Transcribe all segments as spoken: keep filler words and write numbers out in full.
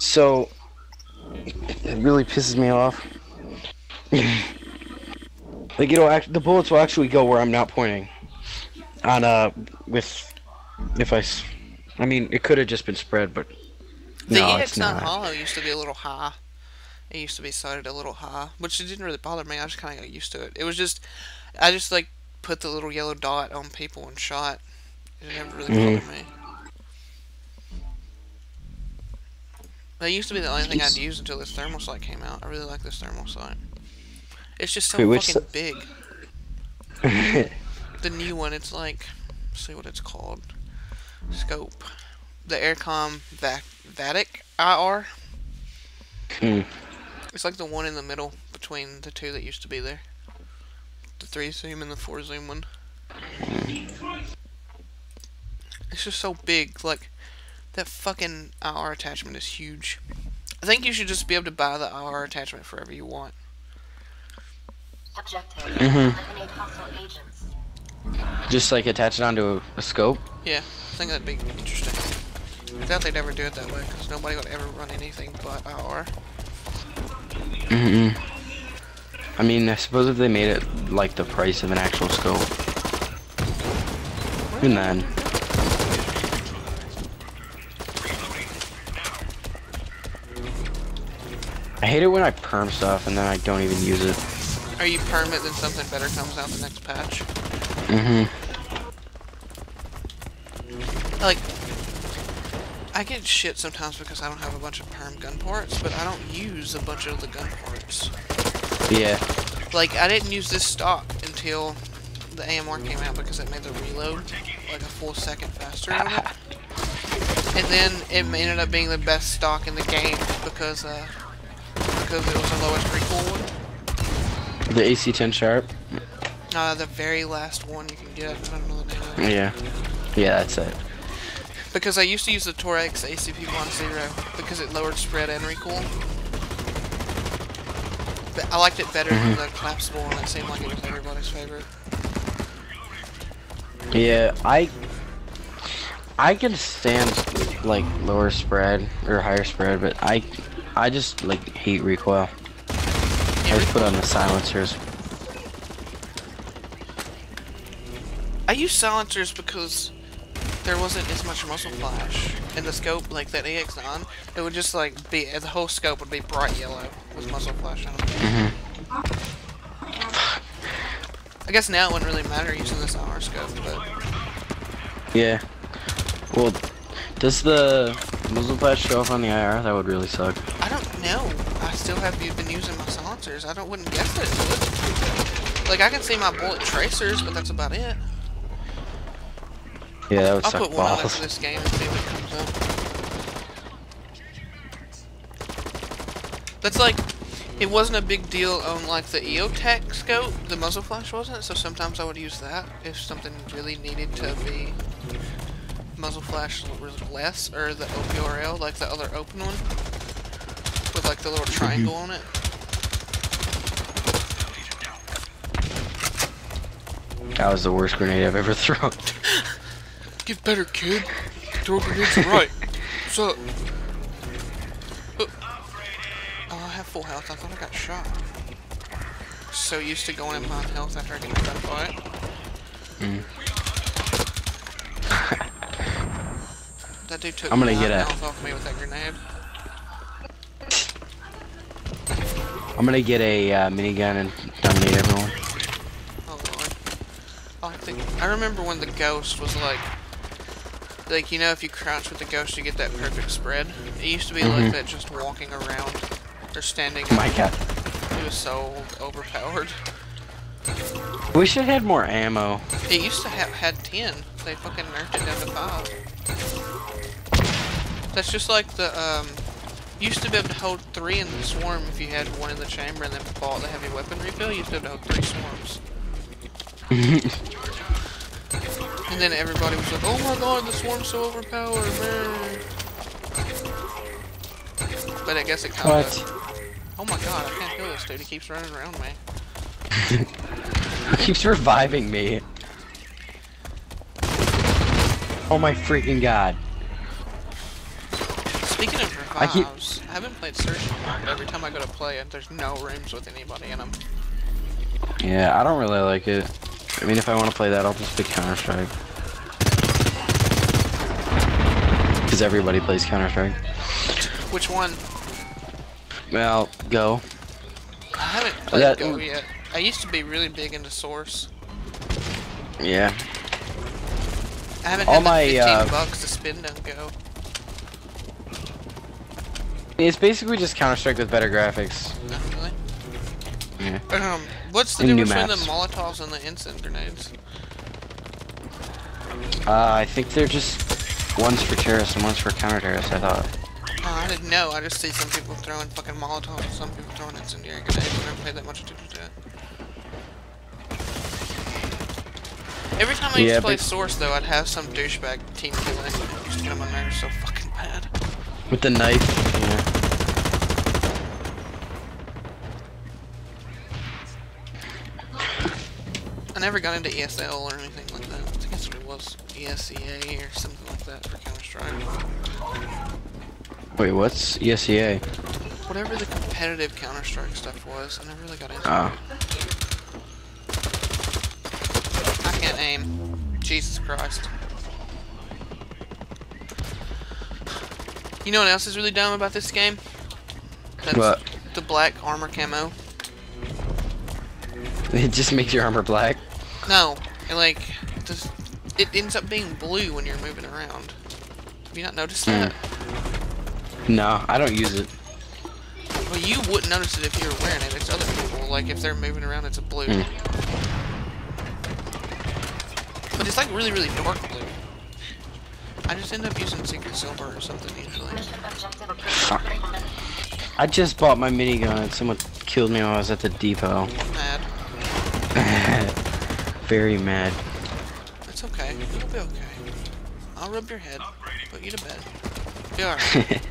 So it really pisses me off. Like, it'll act, the bullets will actually go where I'm not pointing. On uh, with if I, I mean, it could have just been spread, but the no, A X on hollow used to be a little high. It used to be sighted a little high, which it didn't really bother me. I just kind of got used to it. It was just, I just like put the little yellow dot on people and shot. It never really bothered mm. me. That used to be the only thing I'd use until this thermal sight came out. I really like this thermal sight. It's just so Wait, fucking big. The new one, it's like, let's see what it's called. Scope. The Aircom Va Vatic I R. Hmm. It's like the one in the middle between the two that used to be there. The three zoom and the four zoom one. It's just so big, like that fucking I R attachment is huge. I think you should just be able to buy the I R attachment forever you want. Objective. Mm-hmm. Eliminate hostile agents. Just like attach it onto a, a scope? Yeah, I think that'd be interesting. I doubt they'd ever do it that way, because nobody would ever run anything but I R. Mm-hmm. I mean, I suppose if they made it like the price of an actual scope. And then... I hate it when I perm stuff and then I don't even use it. Or you perm it, then something better comes out in the next patch. Mm-hmm. Like, I get shit sometimes because I don't have a bunch of perm gun parts, but I don't use a bunch of the gun parts. Yeah. Like, I didn't use this stock until the A M R came out because it made the reload like a full second faster. And then it ended up being the best stock in the game because, uh... because it was the lowest recoil one. The A C ten sharp? Uh, the very last one you can get. I don't know the name of it. Yeah. Yeah, that's it. Because I used to use the Torax A C P ten because it lowered spread and recoil. But I liked it better mm-hmm. than the collapsible one. It seemed like it was everybody's favorite. Yeah, I... I can stand, like, lower spread or higher spread, but I... I just, like, hate recoil. I just put on the silencers. I use silencers because there wasn't as much muzzle flash in the scope, like that A X nine. It would just, like, be, the whole scope would be bright yellow with muzzle flash on it. Mm-hmm. I guess now it wouldn't really matter using this I R scope, but... Yeah. Well, does the muzzle flash show off on the I R? That would really suck. I don't know. I still have been using my silencers. I don't wouldn't guess that it would. Like, I can see my bullet tracers, but that's about it. Yeah, that would I'll suck. I'll put balls. one on this game and see what comes up. That's like, it wasn't a big deal on like the EOTech scope. The muzzle flash wasn't, so sometimes I would use that if something really needed to be muzzle flash less, or the O P R L, like the other open one, with like the little triangle on it. That was the worst grenade I've ever thrown. Get better, kid. Throw grenades right. What's up? Oh, I have full health. I thought I got shot. So used to going in my health after I get shot by it. Mm. That dude took I'm gonna get a health off me with that grenade. I'm gonna get a uh, minigun and dominate everyone. Oh lord. I, like the, I remember when the ghost was like, like you know if you crouch with the ghost you get that perfect spread. It used to be mm-hmm. like that just walking around or standing. Oh my god. It was so overpowered. We should have had more ammo. It used to have had ten. They fucking nerfed it down to five. That's just like the, um, you used to be able to hold three in the swarm if you had one in the chamber and then bought the heavy weapon refill, you used to be able to hold three swarms. And then everybody was like, oh my god, the swarm's so overpowered, man. But I guess it kind of... What? Oh my god, I can't kill this dude, he keeps running around me. He keeps reviving me. Oh my freaking god. Speaking of revives, I, I haven't played Search in a while, but every time I go to play it, there's no rooms with anybody in them. Yeah, I don't really like it. I mean, if I want to play that, I'll just pick Counter-Strike. Because everybody plays Counter-Strike. Which one? Well, Go. I haven't played that, Go yet. I used to be really big into Source. Yeah. I haven't All had my, fifteen uh, bucks to spend on Go. It's basically just Counter-Strike with better graphics. Definitely. Yeah. Um, what's the and difference between the Molotovs and the instant grenades? Uh, I think they're just one's for terrorists and one's for counter-terrorists, I thought. Oh, I didn't know. I just see some people throwing fucking Molotovs and some people throwing incendiary grenades. I never paid that much attention to it. Every time I used yeah, to play Source, though, I'd have some douchebag team killing. I used to get on my nerves so fucking bad. With the knife. Yeah. I never got into E S L or anything like that. I think that's what it was. E S E A or something like that for Counter-Strike. Wait, what's E S E A? Whatever the competitive Counter-Strike stuff was, I never really got into oh. it. I can't aim. Jesus Christ. You know what else is really dumb about this game? That's what? The black armor camo. It just makes your armor black? No. It like, just, it ends up being blue when you're moving around. Have you not noticed mm. that? No, I don't use it. Well, you wouldn't notice it if you were wearing it. It's other people. Like, if they're moving around, it's a blue. Mm. But it's like really, really dark blue. I just end up using Secret Silver or something usually. I just bought my minigun and someone killed me while I was at the depot. Mad. Very mad. It's okay. You'll be okay. I'll rub your head, put you to bed. Be alright.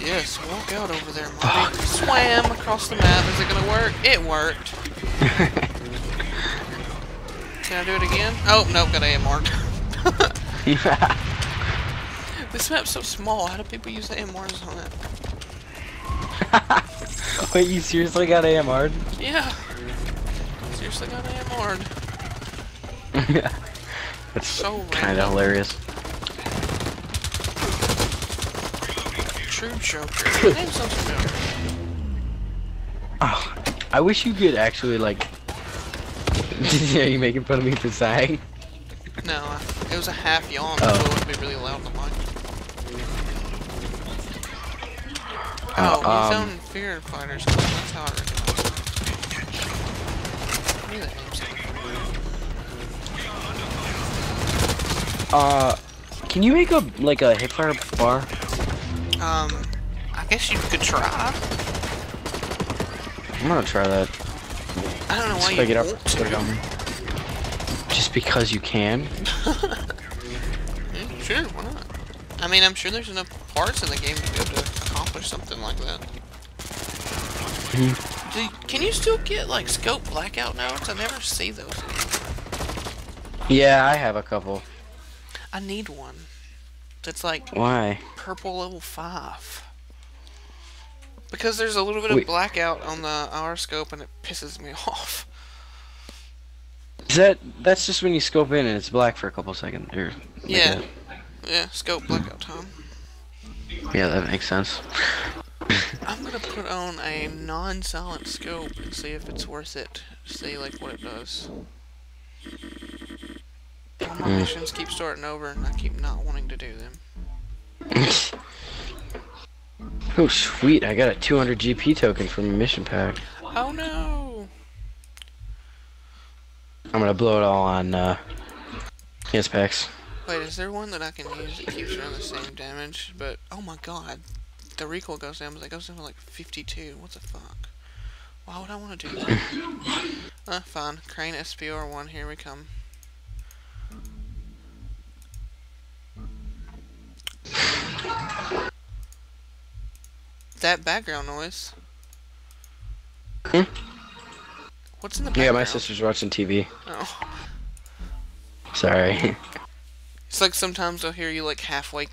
Yes, walk out over there, Marty. Swam across the map. Is it gonna work? It worked. Can I do it again? Oh, nope, got A M R. Yeah. This map's so small, how do people use the A M Rs on it? Wait, you seriously got A M R'd? Yeah. Seriously got A M R'd. Yeah. That's so kinda hilarious. True Joker. Your name's so familiar. Oh, I wish you could actually, like... Are you making fun of me for sighing? No, it was a half yawn, so oh. it would be really loud in the mic. Oh, oh he's um, on Fear Fighters, that's how I recognize him. Uh, can you make a, like, a hipfire bar? Um, I guess you could try. I'm gonna try that. I don't know why you want up, to. It Just because you can? Mm, sure, why not? I mean, I'm sure there's enough parts in the game to be able to accomplish something like that. Mm-hmm. Do you, can you still get, like, scope blackout nodes? I never see those anymore. Yeah, I have a couple. I need one. That's like... Why? Purple level five. Because there's a little bit of Wait. blackout on the I R scope and it pisses me off. Is that that's just when you scope in and it's black for a couple seconds? Or yeah, like yeah, scope blackout time. Yeah, that makes sense. I'm gonna put on a non-silent scope and see if it's worth it. See like what it does. All my mm. missions keep starting over and I keep not wanting to do them. Oh sweet, I got a two hundred G P token from a mission pack. Oh no! I'm gonna blow it all on, uh, his packs. Wait, is there one that I can use that keeps around the same damage? But, oh my god, the recoil goes down, but it goes down to like fifty-two, what the fuck? Why would I want to do that? uh, fine, Crane S P R one, here we come. That background noise. Hmm? What's in the background? Yeah, my sister's watching T V. Oh. Sorry. It's like sometimes I'll hear you like halfway